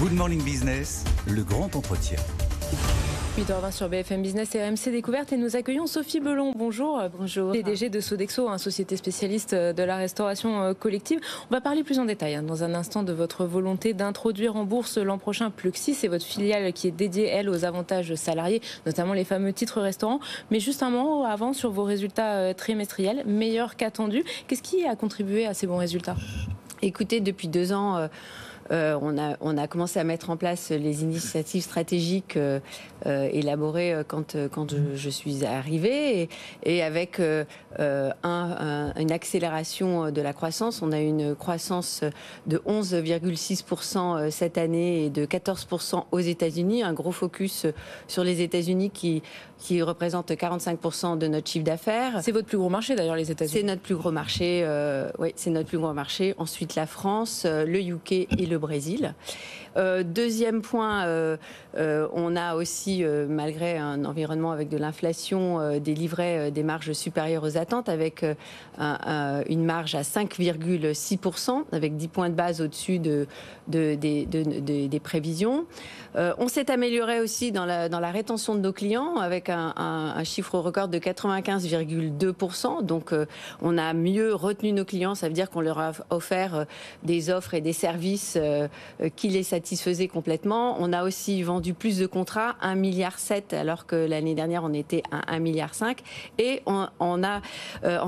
Good Morning Business, le grand entretien. 8h20 sur BFM Business et RMC Découverte, et nous accueillons Sophie Bellon. Bonjour. Bonjour. PDG de Sodexo, société spécialiste de la restauration collective. On va parler plus en détail dans un instant de votre volonté d'introduire en bourse l'an prochain Pluxee. C'est votre filiale qui est dédiée, elle, aux avantages salariés, notamment les fameux titres restaurants. Mais juste un mot avant sur vos résultats trimestriels, meilleurs qu'attendus. Qu'est-ce qui a contribué à ces bons résultats? Écoutez, depuis 2 ans... on a commencé à mettre en place les initiatives stratégiques élaborées quand je suis arrivée, et avec une accélération de la croissance. On a une croissance de 11,6% cette année et de 14% aux États-Unis. Un gros focus sur les États-Unis qui représente 45% de notre chiffre d'affaires. C'est votre plus gros marché d'ailleurs, les États-Unis. C'est notre plus gros marché. Oui, c'est notre plus gros marché. Ensuite, la France, le UK et le Brésil. Deuxième point, on a aussi, malgré un environnement avec de l'inflation, délivré des marges supérieures aux attentes, avec une marge à 5,6%, avec 10 points de base au-dessus des prévisions. On s'est amélioré aussi dans la rétention de nos clients, avec un chiffre record de 95,2%. Donc on a mieux retenu nos clients, ça veut dire qu'on leur a offert des offres et des services qui les satisfaisaient complètement. On a aussi vendu plus de contrats, 1,7 milliard, alors que l'année dernière on était à 1,5 milliard. Et en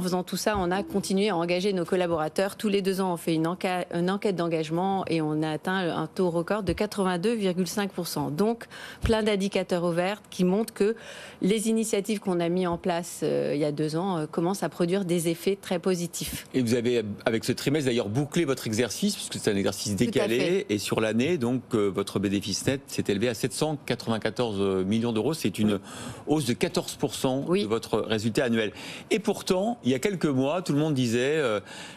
faisant tout ça, on a continué à engager nos collaborateurs. Tous les 2 ans, on fait une enquête d'engagement, et on a atteint un taux record de 82,5%. Donc, plein d'indicateurs au vert qui montrent que les initiatives qu'on a mises en place il y a 2 ans commencent à produire des effets très positifs. Et vous avez, avec ce trimestre d'ailleurs, bouclé votre exercice, puisque c'est un exercice décalé, et sur l'année, donc votre bénéfice net s'est élevé à 794 millions d'euros. C'est une hausse de 14% de votre résultat annuel. Et pourtant, il y a quelques mois, tout le monde disait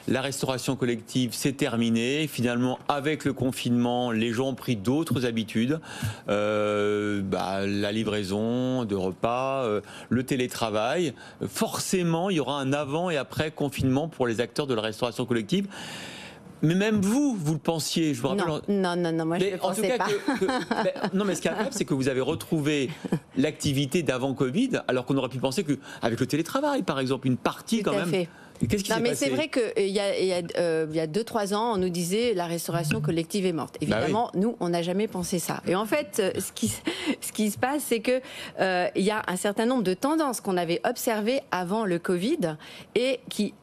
la restauration collective, c'est terminé. Finalement, avec le confinement, les gens ont pris d'autres habitudes. La livraison de repas, le télétravail. Forcément, il y aura un avant et après confinement pour les acteurs de la restauration collective. Mais même vous le pensiez, je vous rappelle. Non, moi je ne le pensais pas. Mais ce qui est incroyable, c'est que vous avez retrouvé l'activité d'avant Covid, alors qu'on aurait pu penser qu'avec le télétravail, par exemple, une partie quand même. Tout à fait. Qu'est-ce qui s'est passé ? C'est vrai qu'il y a 2-3 ans, on nous disait la restauration collective est morte. Évidemment, nous, on n'a jamais pensé ça. Et en fait, ce qui se passe, c'est qu'il y a un certain nombre de tendances qu'on avait observées avant le Covid et qui...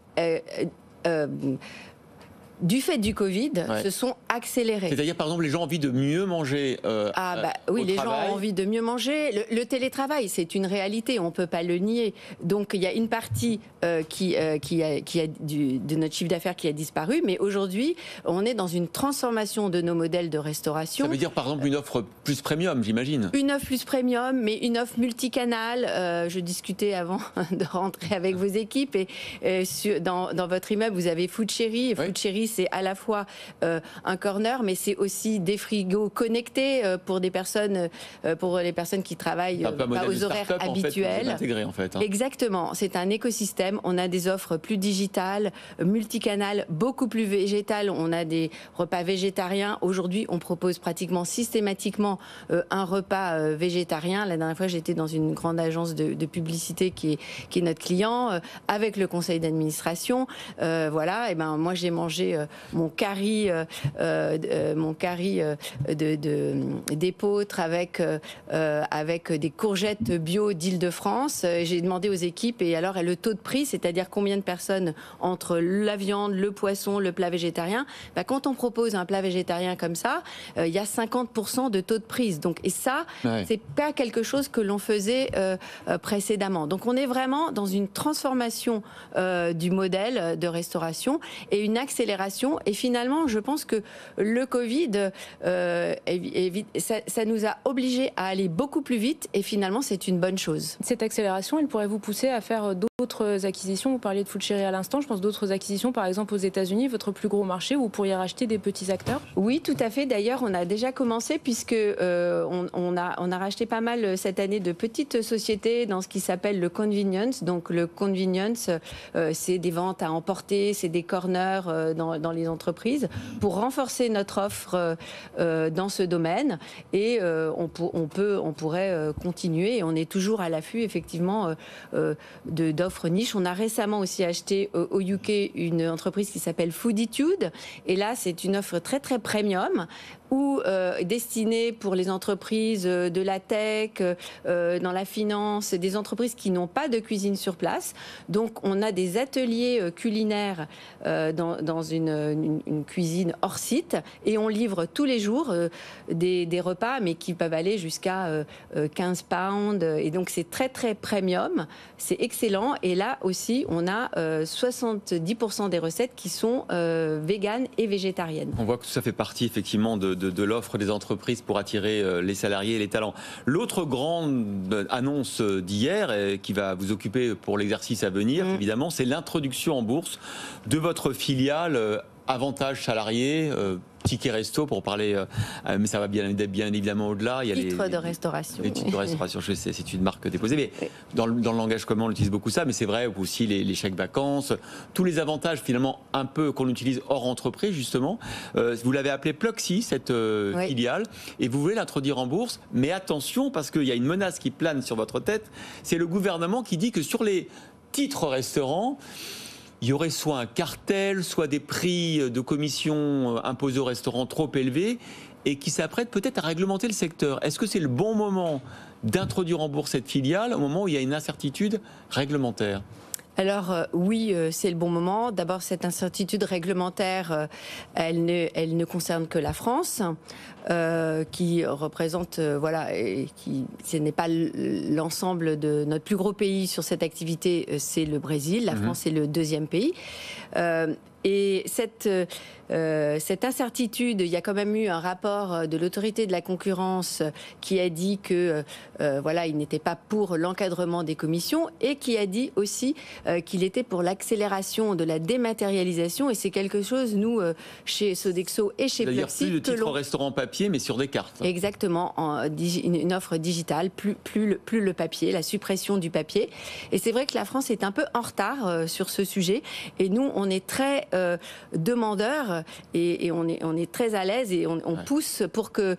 du fait du Covid, se sont accélérés. C'est-à-dire, par exemple, les gens ont envie de mieux manger les gens ont envie de mieux manger. Le télétravail, c'est une réalité, on ne peut pas le nier. Donc, il y a une partie de notre chiffre d'affaires qui a disparu, mais aujourd'hui, on est dans une transformation de nos modèles de restauration. Ça veut dire, par exemple, une offre plus premium, j'imagine. Une offre plus premium, mais une offre multicanale. Je discutais avant de rentrer avec vos équipes, et dans votre immeuble, vous avez FoodChéri, et FoodChéri, c'est à la fois un corner, mais c'est aussi des frigos connectés pour les personnes qui travaillent pas aux horaires habituels. En fait, exactement, c'est un écosystème. On a des offres plus digitales, multicanales, beaucoup plus végétales. On a des repas végétariens. Aujourd'hui, on propose pratiquement systématiquement un repas végétarien. La dernière fois, j'étais dans une grande agence de publicité qui est notre client, avec le conseil d'administration. Moi, j'ai mangé mon curry d'épeautre avec des courgettes bio d'Île-de-France. J'ai demandé aux équipes, et alors le taux de prix, c'est-à-dire combien de personnes entre la viande, le poisson, le plat végétarien. Quand on propose un plat végétarien comme ça, il y a 50% de taux de prise. Donc, et ça, c'est pas quelque chose que l'on faisait précédemment. Donc on est vraiment dans une transformation du modèle de restauration et une accélération. Et finalement, je pense que le Covid, ça nous a obligés à aller beaucoup plus vite, et finalement, c'est une bonne chose. Cette accélération, elle pourrait vous pousser à faire d'autres autres acquisitions, vous parliez de FoodChéri à l'instant, je pense d'autres acquisitions, par exemple aux États-Unis, votre plus gros marché, où vous pourriez racheter des petits acteurs? Oui, tout à fait. D'ailleurs, on a déjà commencé puisque on a racheté pas mal cette année de petites sociétés dans ce qui s'appelle le convenience. Donc le convenience, c'est des ventes à emporter, c'est des corners dans les entreprises pour renforcer notre offre dans ce domaine. Et on pourrait continuer. Et on est toujours à l'affût effectivement d'offres niches. On a récemment aussi acheté au UK une entreprise qui s'appelle Fooditude. Et là, c'est une offre très très premium ou destinée pour les entreprises de la tech, dans la finance, des entreprises qui n'ont pas de cuisine sur place. Donc on a des ateliers culinaires dans une cuisine hors site et on livre tous les jours des repas mais qui peuvent aller jusqu'à 15 pounds. Et donc c'est très très premium, c'est excellent. Et là aussi on a 70% des recettes qui sont véganes et végétariennes. On voit que ça fait partie effectivement de l'offre des entreprises pour attirer les salariés et les talents. L'autre grande annonce d'hier, qui va vous occuper pour l'exercice à venir, évidemment, c'est l'introduction en bourse de votre filiale avantages salariés, tickets resto pour parler, mais ça va bien évidemment au-delà. Il y a les titres de restauration, je sais, c'est une marque déposée, mais oui. Dans le langage commun, on utilise beaucoup ça, mais c'est vrai aussi les chèques vacances, tous les avantages finalement un peu qu'on utilise hors entreprise justement. Vous l'avez appelé Pluxee, cette oui. filiale, et vous voulez l'introduire en bourse, mais attention parce qu'il y a une menace qui plane sur votre tête, c'est le gouvernement qui dit que sur les titres restaurants, il y aurait soit un cartel, soit des prix de commission imposés aux restaurants trop élevés et qui s'apprête peut-être à réglementer le secteur. Est-ce que c'est le bon moment d'introduire en bourse cette filiale au moment où il y a une incertitude réglementaire ? Alors oui, c'est le bon moment. D'abord, cette incertitude réglementaire, elle ne concerne que la France, qui représente, ce n'est pas l'ensemble de notre plus gros pays sur cette activité, c'est le Brésil. La France est le deuxième pays. Et cette incertitude, il y a quand même eu un rapport de l'autorité de la concurrence qui a dit que il n'était pas pour l'encadrement des commissions et qui a dit aussi qu'il était pour l'accélération de la dématérialisation. Et c'est quelque chose, nous, chez Sodexo et chez Pluxee... C'est-à-dire plus le titre restaurant papier, mais sur des cartes. Exactement, une offre digitale, plus le papier, la suppression du papier. Et c'est vrai que la France est un peu en retard sur ce sujet. Et nous, on est très... demandeurs et on est très à l'aise et on pousse pour que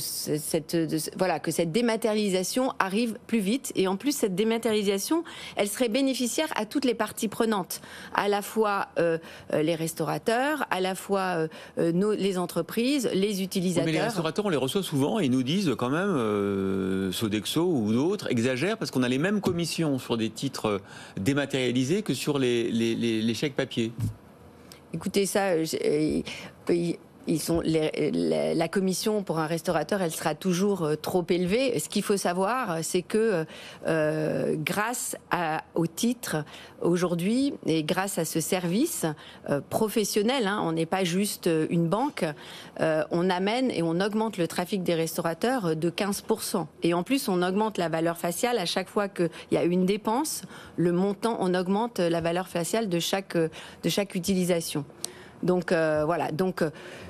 cette dématérialisation arrive plus vite. Et en plus, cette dématérialisation, elle serait bénéficiaire à toutes les parties prenantes, à la fois les restaurateurs, à la fois les entreprises, les utilisateurs. Oui, mais les restaurateurs, on les reçoit souvent et ils nous disent quand même Sodexo ou d'autres exagèrent parce qu'on a les mêmes commissions sur des titres dématérialisés que sur les chèques papier. Écoutez, ça, la commission pour un restaurateur, elle sera toujours trop élevée. Ce qu'il faut savoir, c'est que grâce au titre aujourd'hui et grâce à ce service professionnel, on n'est pas juste une banque, on amène et on augmente le trafic des restaurateurs de 15%. Et en plus, on augmente la valeur faciale à chaque fois qu'il y a une dépense, le montant, on augmente la valeur faciale de chaque utilisation. Donc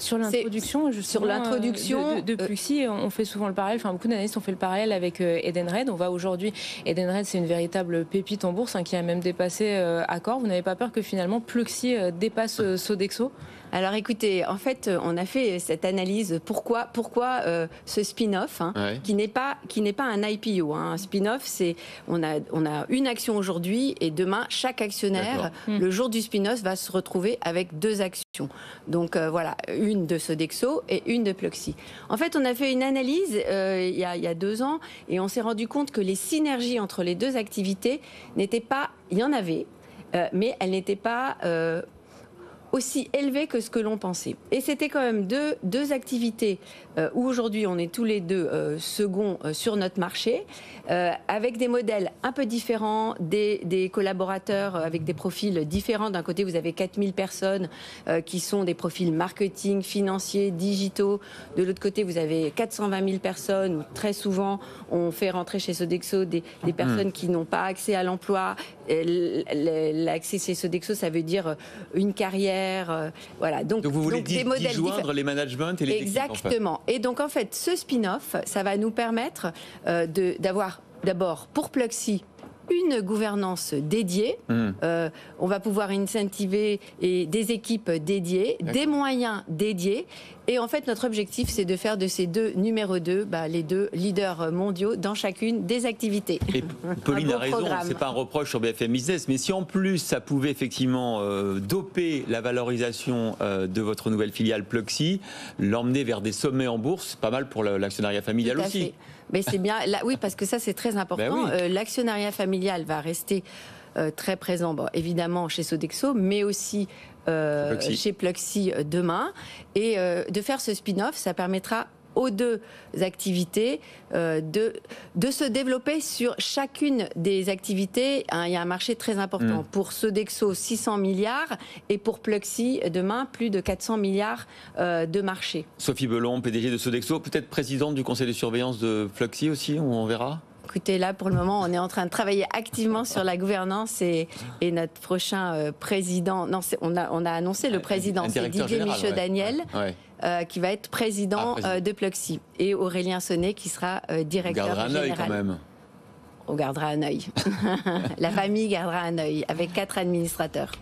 sur l'introduction, de Pluxee, on fait souvent le parallèle. Enfin, beaucoup d'analystes ont fait le parallèl avec Edenred. On va aujourd'hui, Edenred, c'est une véritable pépite en bourse qui a même dépassé Accor. Vous n'avez pas peur que finalement Pluxee dépasse Sodexo? Alors écoutez, en fait, on a fait cette analyse. Pourquoi ce spin-off, qui n'est pas un IPO. Un spin-off, c'est on a une action aujourd'hui et demain chaque actionnaire, le jour du spin-off, va se retrouver avec deux actions. Donc une de Sodexo et une de Pluxee. En fait, on a fait une analyse il y a 2 ans et on s'est rendu compte que les synergies entre les deux activités n'étaient pas. Il y en avait, mais elles n'étaient pas aussi élevé que ce que l'on pensait. Et c'était quand même deux activités où aujourd'hui on est tous les deux seconds sur notre marché, avec des modèles un peu différents, des collaborateurs avec des profils différents. D'un côté, vous avez 4000 personnes qui sont des profils marketing, financiers, digitaux. De l'autre côté, vous avez 420 000 personnes où très souvent on fait rentrer chez Sodexo des personnes qui n'ont pas accès à l'emploi. L'accès chez Sodexo, ça veut dire une carrière, voilà. Donc vous voulez disjoindre les managements et les équipes. Exactement. En fait. Et donc en fait, ce spin-off, ça va nous permettre d'avoir d'abord pour Pluxee une gouvernance dédiée. On va pouvoir incentiver des équipes dédiées, des moyens dédiés. Et en fait, notre objectif, c'est de faire de ces deux numéro 2 les deux leaders mondiaux dans chacune des activités. Et Pauline a raison, c'est pas un reproche sur BFM Business, mais si en plus ça pouvait effectivement doper la valorisation de votre nouvelle filiale Pluxee, l'emmener vers des sommets en bourse, pas mal pour l'actionnariat familial aussi. Tout à fait. Mais c'est bien, là, oui, parce que ça c'est très important. Ben oui. L'actionnariat familial va rester très présent, évidemment chez Sodexo, mais aussi chez Pluxee demain. Et de faire ce spin-off, ça permettra aux deux activités de se développer sur chacune des activités. Il y a un marché très important. Pour Sodexo, 600 milliards et pour Pluxee, demain, plus de 400 milliards de marché. Sophie Bellon, PDG de Sodexo, peut-être présidente du conseil de surveillance de Pluxee aussi, on verra. Écoutez, là, pour le moment, on est en train de travailler activement sur la gouvernance et notre prochain président... Non, on a annoncé le président, c'est Didier-Michel Daniel, qui va être président de Pluxee. Et Aurélien Sonnet, qui sera directeur général. On gardera un œil quand même. On gardera un œil. La famille gardera un œil, avec 4 administrateurs.